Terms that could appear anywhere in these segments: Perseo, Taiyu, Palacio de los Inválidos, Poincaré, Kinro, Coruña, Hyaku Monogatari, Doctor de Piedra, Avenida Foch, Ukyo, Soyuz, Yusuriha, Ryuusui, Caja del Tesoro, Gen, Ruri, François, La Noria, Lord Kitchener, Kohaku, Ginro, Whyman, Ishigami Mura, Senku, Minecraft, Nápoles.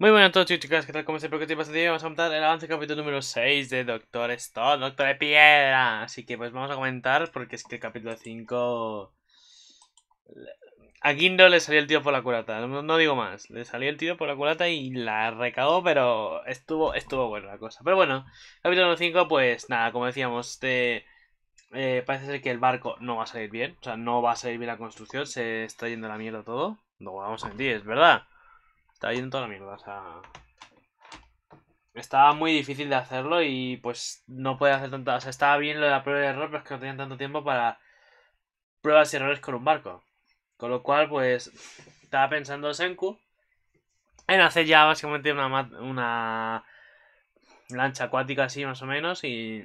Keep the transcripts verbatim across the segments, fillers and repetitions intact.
Muy buenas a todos, chicas, ¿qué tal? ¿Cómo estáis? Espero que estéis bastante bien. Vamos a comentar el avance del capítulo número seis de Doctor Stone, Doctor de Piedra. Así que pues vamos a comentar, porque es que el capítulo cinco... A Ginro le salió el tío por la culata, no, no digo más. Le salió el tío por la culata y la recagó, pero estuvo estuvo buena la cosa. Pero bueno, capítulo cinco, pues nada, como decíamos, este, eh, parece ser que el barco no va a salir bien. O sea, no va a salir bien la construcción, se está yendo a la mierda todo. No vamos a mentir, es verdad. Está yendo toda la mierda, o sea... Estaba muy difícil de hacerlo y pues no puede hacer tanta... O sea, estaba bien lo de la prueba y error, pero es que no tenían tanto tiempo para pruebas y errores con un barco. Con lo cual, pues, estaba pensando Senku en hacer ya básicamente una, una lancha acuática así más o menos y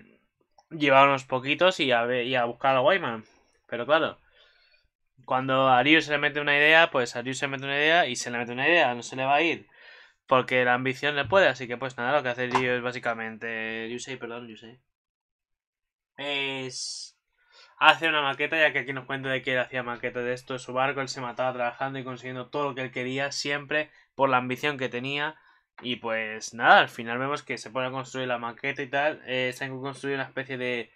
llevar unos poquitos y a, ver, y a buscar a Whyman. Pero claro, cuando a Ryu se le mete una idea, pues a Ryu se le mete una idea y se le mete una idea, no se le va a ir. Porque la ambición le puede, así que pues nada, lo que hace Ryu es básicamente... Ryuusui, perdón, Ryuusui. Es... Hace una maqueta, ya que aquí nos cuenta de que él hacía maqueta de esto, de su barco, él se mataba trabajando y consiguiendo todo lo que él quería, siempre por la ambición que tenía. Y pues nada, al final vemos que se pone a construir la maqueta y tal. Eh, se han construido una especie de...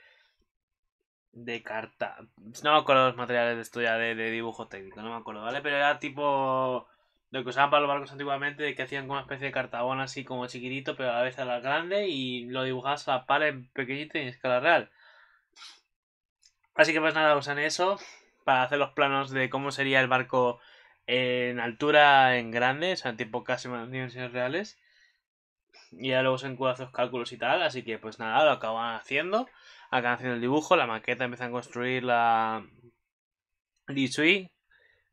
de carta... No me acuerdo los materiales de esto ya, de, de dibujo técnico, no me acuerdo, ¿vale? Pero era tipo... lo que usaban para los barcos antiguamente, de que hacían como una especie de cartabón así como chiquitito, pero a la vez a la grande, y lo dibujabas a la par en pequeñito y en escala real. Así que pues nada, usan eso para hacer los planos de cómo sería el barco en altura, en grande, o sea, tipo casi más dimensiones reales. Y ya luego usan cubazos, cálculos y tal, así que pues nada, lo acaban haciendo. Acaban haciendo el dibujo, la maqueta, empiezan a construir la... Ryuusui.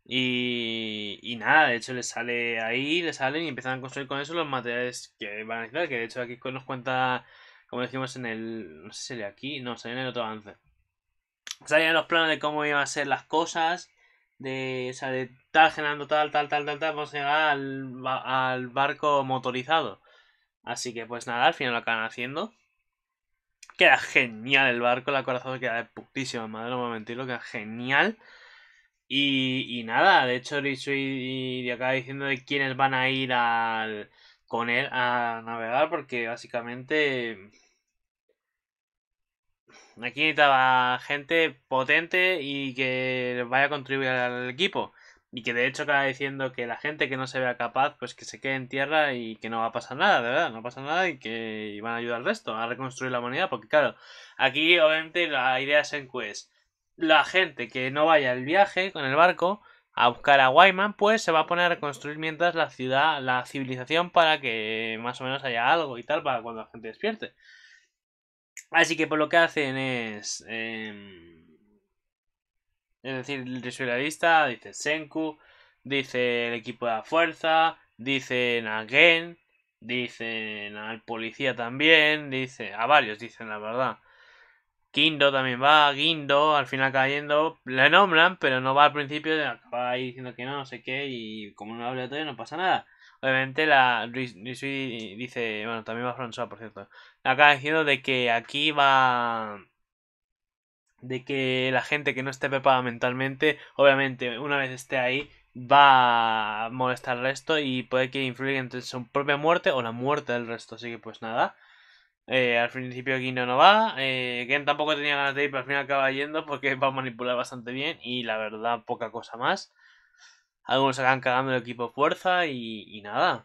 Y... y nada, de hecho les sale ahí, les salen y empiezan a construir con eso los materiales que van a necesitar. Que de hecho aquí nos cuenta, como decimos en el... no sé si sería aquí, no, sería en el otro avance. Salían los planos de cómo iban a ser las cosas, de, o sea, de tal, generando tal, tal, tal, tal, tal, vamos a llegar al, al barco motorizado. Así que pues nada, al final lo acaban haciendo. Queda genial el barco, la corazón queda de putísima madre, no me voy a mentir, lo queda genial. Y, y nada, de hecho Ryuusui acaba diciendo de quiénes van a ir al, con él a navegar, porque básicamente... aquí necesitaba gente potente y que vaya a contribuir al equipo. Y que de hecho acaba diciendo que la gente que no se vea capaz, pues que se quede en tierra y que no va a pasar nada, de verdad, no pasa nada, y que van a ayudar al resto a reconstruir la humanidad. Porque claro, aquí obviamente la idea es en pues la gente que no vaya al viaje con el barco a buscar a Whyman, pues se va a poner a reconstruir mientras la ciudad, la civilización, para que más o menos haya algo y tal, para cuando la gente despierte. Así que pues lo que hacen es... Eh, es decir, el visualista dice Senku, dice el equipo de la fuerza, dicen a Gen, dicen al policía también, dice a varios, dicen la verdad. Kinro también va, Ginro, al final cayendo, le nombran, pero no va al principio, acaba ahí diciendo que no, no sé qué, y como no habla todavía no pasa nada. Obviamente la Ryuusui dice, bueno, también va François, por cierto, acaba diciendo de que aquí va, de que la gente que no esté preparada mentalmente, obviamente una vez esté ahí, va a molestar al resto y puede que influya entre su propia muerte o la muerte del resto. Así que pues nada, eh, al principio Ginro no va, eh, Gen tampoco tenía ganas de ir, pero al final acaba yendo porque va a manipular bastante bien y la verdad poca cosa más. Algunos acaban cagando el equipo fuerza y, y nada.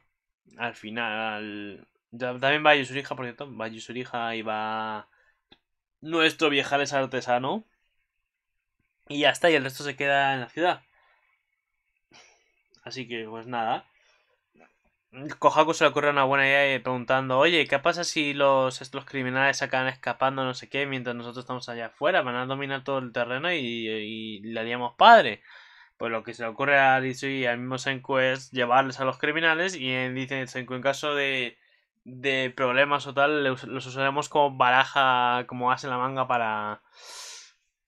Al final... Al... También va Yusuriha, por cierto. Va Yusuriha y va... nuestro viejales artesano. Y ya está, y el resto se queda en la ciudad. Así que, pues nada. Kohaku se le ocurre una buena idea preguntando... Oye, ¿qué pasa si los, estos criminales se acaban escapando no sé qué mientras nosotros estamos allá afuera? Van a dominar todo el terreno y, y, y le haríamos padre. Pues lo que se le ocurre a Ryuusui y al mismo Senku es llevarles a los criminales y dice Senku, en caso de, de problemas o tal, los usaremos como baraja, como as en la manga para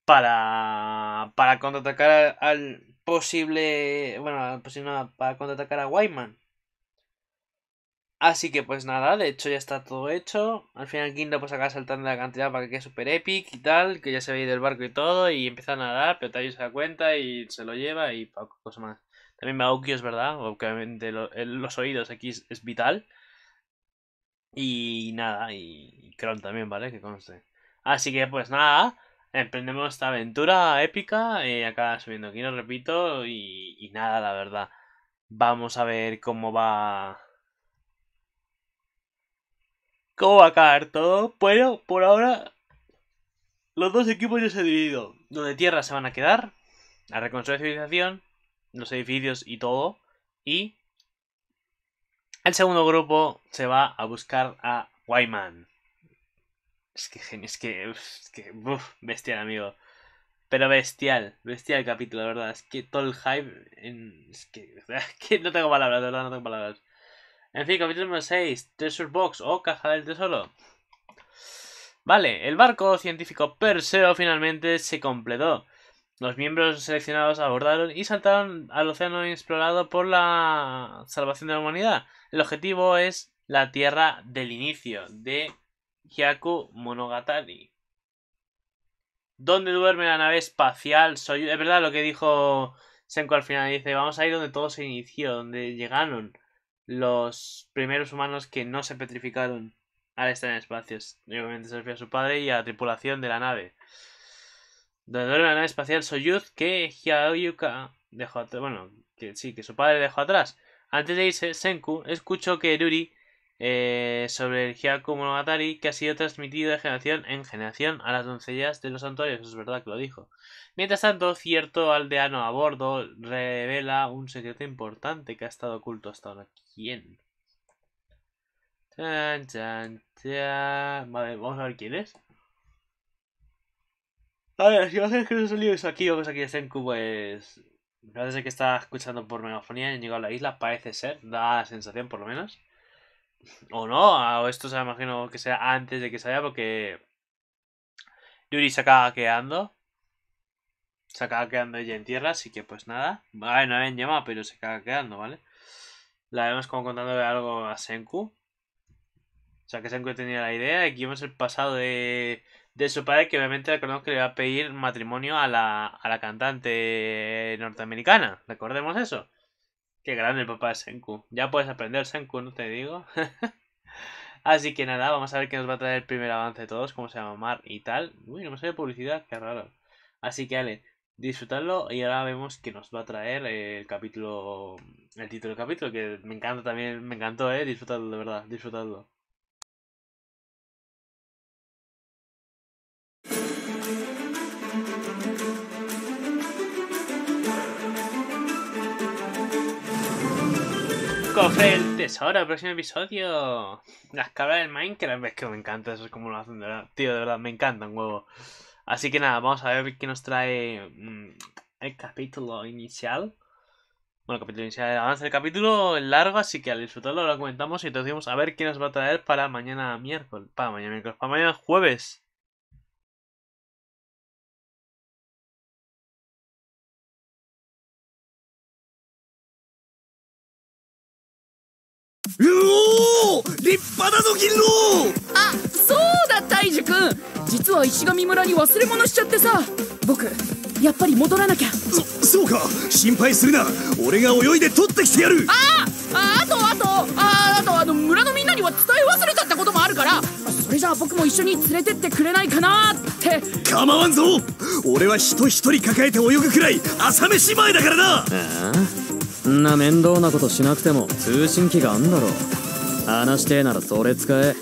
para para contraatacar al posible, bueno, pues no, para contraatacar a Whyman. Así que pues nada, de hecho ya está todo hecho. Al final Ginro pues acaba saltando la cantidad para que quede super epic y tal, que ya se ve del barco y todo, y empieza a nadar, pero Taiyu se da cuenta y se lo lleva y poco cosa más. También va Ukyo, es verdad, obviamente lo, los oídos aquí es, es vital. Y nada, y Kron también, ¿vale? Que conste. Así que pues nada, emprendemos esta aventura épica, eh, acá subiendo aquí, no repito, y, y nada, la verdad. Vamos a ver cómo va... ¿Cómo va a caer todo? Bueno, por ahora los dos equipos ya se han dividido. Los de tierra se van a quedar a reconstruir la civilización, los edificios y todo. Y el segundo grupo se va a buscar a Whyman. Es que genio, es que... Es que uf, bestial, amigo. Pero bestial, bestial el capítulo, la verdad. Es que todo el hype... En, es, que, es que no tengo palabras, de verdad, no tengo palabras. En fin, capítulo número seis, Treasure Box o Caja del Tesoro. Vale, el barco científico Perseo finalmente se completó. Los miembros seleccionados abordaron y saltaron al océano inexplorado por la salvación de la humanidad. El objetivo es la tierra del inicio, de Hyaku Monogatari, donde duerme la nave espacial Soyuz. Es verdad lo que dijo Senku al final, dice, vamos a ir donde todo se inició, donde llegaron los primeros humanos que no se petrificaron al estar en espacios. Y obviamente se refiere a su padre y a la tripulación de la nave. Donde duerme la nave espacial Soyuz que Hyayuka dejó atrás. Bueno, que sí, que su padre dejó atrás. Antes de irse, Senku escuchó que Ruri eh, sobre el Hyaku Monogatari que ha sido transmitido de generación en generación a las doncellas de los santuarios. Eso es verdad que lo dijo. Mientras tanto, cierto aldeano a bordo revela un secreto importante que ha estado oculto hasta ahora. ¿Quién? Chan, chan, chan. Vale, vamos a ver quién es. A ver, si va a ser que no se salió eso aquí o cosa aquí de Senku, pues... Parece que está escuchando por megafonía y han llegado a la isla, parece ser. Da la sensación, por lo menos. O no, o esto se imagino que sea antes de que se vaya porque... Yuri se acaba quedando. Se acaba quedando ella en tierra, así que pues nada. A ver, no la habían llamado, pero se acaba quedando, ¿vale? La vemos como contándole algo a Senku. O sea, que Senku tenía la idea. Aquí vemos el pasado de... de su padre, que obviamente recordemos que le va a pedir matrimonio a la, a la cantante norteamericana. Recordemos eso. Qué grande el papá de Senku. Ya puedes aprender, Senku, no te digo. Así que nada, vamos a ver qué nos va a traer el primer avance de todos. Cómo se llama Mar y tal. Uy, no me sale publicidad, qué raro. Así que dale, disfrutadlo. Y ahora vemos que nos va a traer el capítulo... El título del capítulo, que me encanta también. Me encantó, eh. Disfrutadlo, de verdad. Disfrutadlo. Cofre el tesoro, próximo episodio. Las cabras del Minecraft. Es que me encanta, eso es como lo hacen, de verdad. Tío, de verdad, me encanta un huevo. Así que nada, vamos a ver qué nos trae mmm, el capítulo inicial. Bueno, el capítulo inicial, el avance del capítulo largo, así que al disfrutarlo lo comentamos y te decimos a ver qué nos va a traer para mañana miércoles. Para mañana miércoles, para mañana jueves. ¡Oh! ¡Limpara no Ginro! ¡Ah! ¡Soda, Taiyu-kun! ¡Jitsu a Ishigami Mura ni wasuremonu shichatte sa! ¡Boku, yappari motoranakia! ¡So, so ka! ¡Shinpai suru na! ¡Ore ga oyoide totte kite yaru! ¡Ah! ¡Ato, ato! ¡Ato, ano mura no minna ni wa tsutai wasuretatta koto mo aru kara! ¡Sore ja boku mo issho ni tsurete tte kurenai kana atte! ¡Kamawan zo! ¡Ore wa hito hitori kakaete oyogu kurai asa meshi mae da kara na! ¿Ah? な面倒なことしなくても通信機があんだろ。話してえならそれ使え。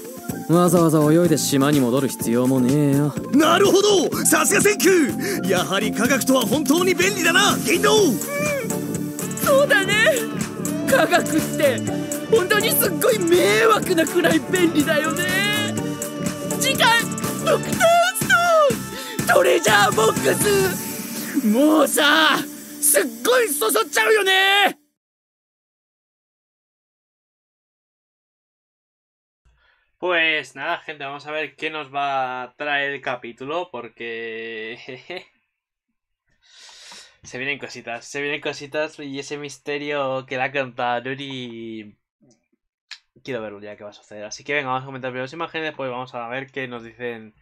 わざわざ泳いで島に戻る必要もねえよ。なるほど。さすがセンク。やはり科学とは本当に便利だな、銀道。そうだね。科学って本当にすっごい迷惑なくらい便利だよね。次回ドクターストーントレジャーボックス。もうさ。 すっごいそそっちゃうよね。 Pues nada, gente, vamos a ver qué nos va a traer el capítulo porque se vienen cositas, se vienen cositas y ese misterio que le ha contado Ruri quiero verlo ya que va a suceder. Así que venga, vamos a comentar primero las imágenes, después vamos a ver qué nos dicen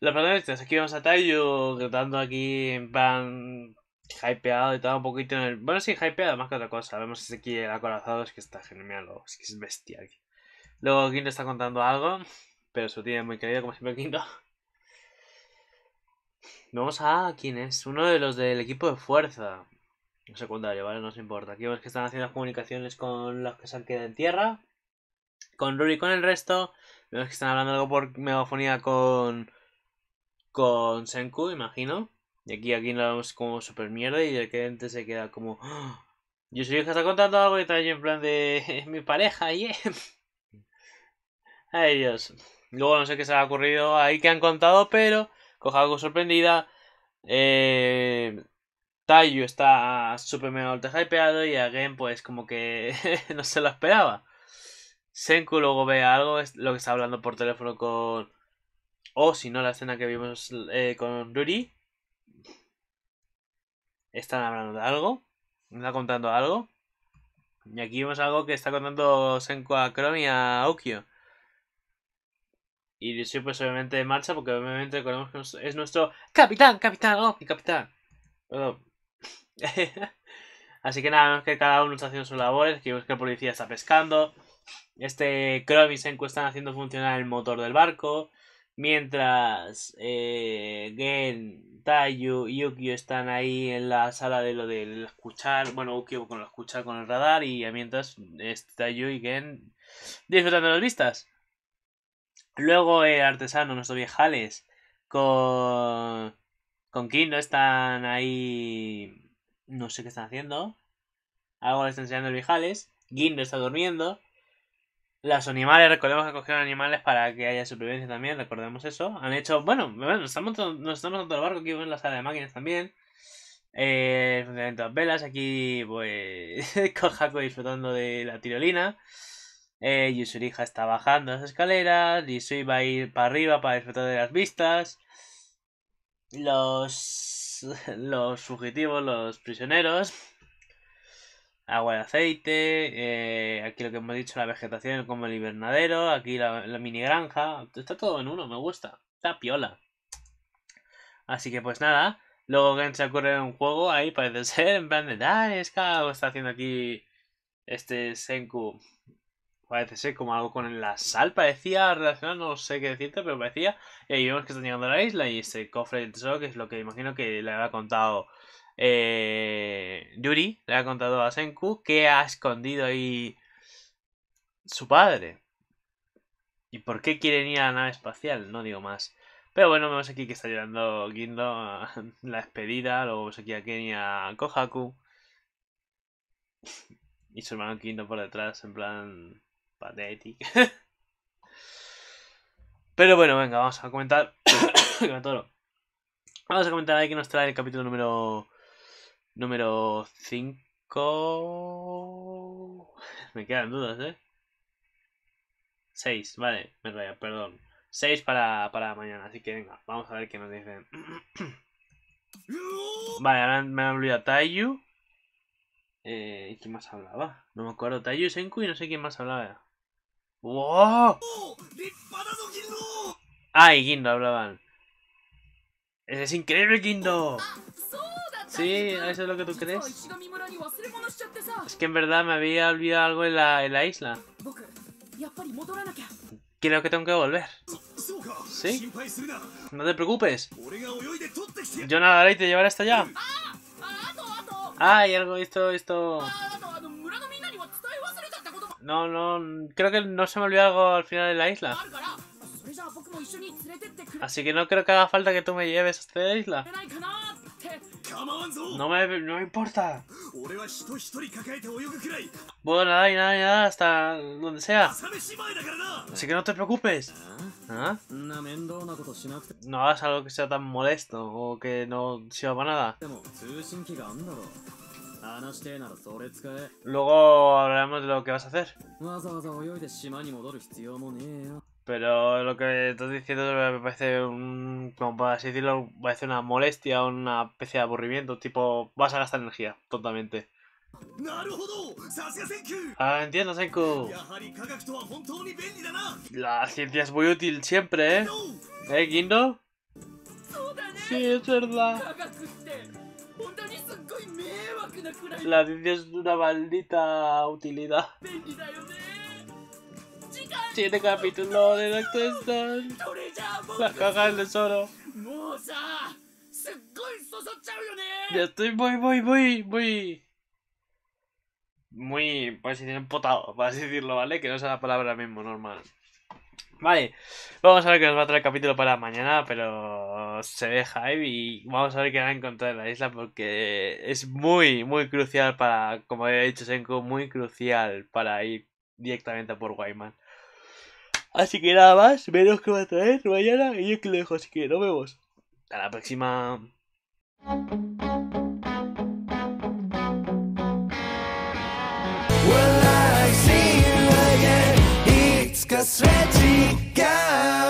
los protagonistas. Aquí vamos a Taiyu gritando aquí en plan hypeado y todo un poquito en el... Bueno, sí, hypeado más que otra cosa. Vemos aquí el acorazado, es que está genial, es que es bestial. Luego Ginro está contando algo, pero su tía es muy querido, como siempre Ginro. Vamos a quién es, uno de los del equipo de fuerza. No secundario, ¿vale? No nos importa. Aquí vemos que están haciendo las comunicaciones con los que se han quedado en tierra. Con Ruri y con el resto. Vemos que están hablando algo por megafonía con... Con Senku, imagino. Y aquí, aquí nos vemos como super mierda y el cliente se queda como... ¡Oh! Yusuriha está contando algo y trae en plan de... mi pareja, yeah. Ay, Dios. Luego no sé qué se le ha ocurrido ahí que han contado, pero... Kohaku sorprendida. Eh... Taiyu está super mega ultra hypeado y a Gen pues como que no se lo esperaba. Senku luego ve algo, es lo que está hablando por teléfono con... O oh, si no, la escena que vimos eh, con Ruri. Están hablando de algo. Está contando algo. Y aquí vemos algo que está contando Senku a Chrome y a Ukyo. Y yo pues obviamente en marcha porque obviamente recordemos que es nuestro... ¡Capitán! ¡Capitán! ¡Oh, mi capitán! Perdón. Así que nada, vemos que cada uno está haciendo sus labores. Que vemos que el policía está pescando. Este Chrome y Senku están haciendo funcionar el motor del barco. Mientras eh, Gen, Taiyu y Ukyo están ahí en la sala de lo del escuchar. Bueno, Ukyo con lo escuchar con el radar. Y mientras este, Taiyu y Gen disfrutando de las vistas. Luego el eh, artesano, nuestros viejales, con... Con Kinro están ahí... No sé qué están haciendo. Algo le están enseñando los viejales. Ginro está durmiendo. Los animales, recordemos que cogieron animales para que haya supervivencia también. Recordemos eso. Han hecho... Bueno, bueno nos estamos montando el barco. Aquí vemos la sala de máquinas también. Eh, el funcionamiento de las velas. Aquí, pues... Kohaku disfrutando de la tirolina. Eh, Yusuriha está bajando las escaleras. Ryuusui va a ir para arriba para disfrutar de las vistas. Los los fugitivos, los prisioneros, agua de aceite, eh, aquí lo que hemos dicho, la vegetación como el invernadero, aquí la, la mini granja, está todo en uno, me gusta, está piola. Así que pues nada, luego Gen se ocurre un juego ahí parece ser, en plan de, ah, es que algo está haciendo aquí este Senku, parece ser como algo con la sal, parecía relacionado, no sé qué decirte, pero parecía. Y ahí vemos que están llegando a la isla y ese cofre del tesoro, que es lo que imagino que le había contado eh, Yuri, le había contado a Senku, que ha escondido ahí su padre. ¿Y por qué quieren ir a la nave espacial? No digo más. Pero bueno, vemos aquí que está llorando Ginro, la despedida, luego vemos aquí a Ken y a Kohaku. Y su hermano Ginro por detrás, en plan... patético. Pero bueno, venga, vamos a comentar. Vamos a comentar ahí que nos trae el capítulo número. Número cinco. Me quedan dudas, ¿eh? seis, vale, me raya, perdón. seis para, para mañana, así que venga, vamos a ver qué nos dicen. Vale, ahora me han olvidado Taiyu. Eh, ¿Quién más hablaba? No me acuerdo. Taiyu, Senku y no sé quién más hablaba. ¡Wow! ¡Ah, y Ginro hablaban! ¡Ese es increíble, Ginro! Sí, eso es lo que tú crees. Es que en verdad me había olvidado algo en la, en la isla. Creo que tengo que volver. ¿Sí? No te preocupes. Yo nadaré y te llevaré hasta allá. Ah, y algo, esto, esto... No, no, creo que no se me olvidó algo al final de la isla. Así que no creo que haga falta que tú me lleves hasta la isla. No me, no me importa. Puedo nadar y nada y nada hasta donde sea. Así que no te preocupes. ¿Ah? No hagas algo que sea tan molesto o que no sirva para nada. Luego hablaremos de lo que vas a hacer. Pero lo que estás diciendo me parece un... Como para así decirlo, parece una molestia o una especie de aburrimiento. Tipo, vas a gastar energía, totalmente. Ah, entiendo, Senku. La ciencia es muy útil siempre, ¿eh? ¿Eh, Ginro? Sí, es verdad. La ciencia es una maldita utilidad. Siguiente capítulo de Doctor de Piedra. La caja del tesoro. Ya estoy muy, muy, muy, muy... Muy, por así decirlo, empotado, por así decirlo, ¿vale? Que no sea la palabra mismo, normal. Vale, vamos a ver qué nos va a traer el capítulo para mañana, pero se ve hype y vamos a ver qué van a encontrar en la isla porque es muy, muy crucial para, como había dicho Senku, muy crucial para ir directamente por Whyman. Así que nada más, veros qué va a traer mañana y yo que lo dejo, así que nos vemos. A la próxima. Will I see you again? It's 'cause Reggie got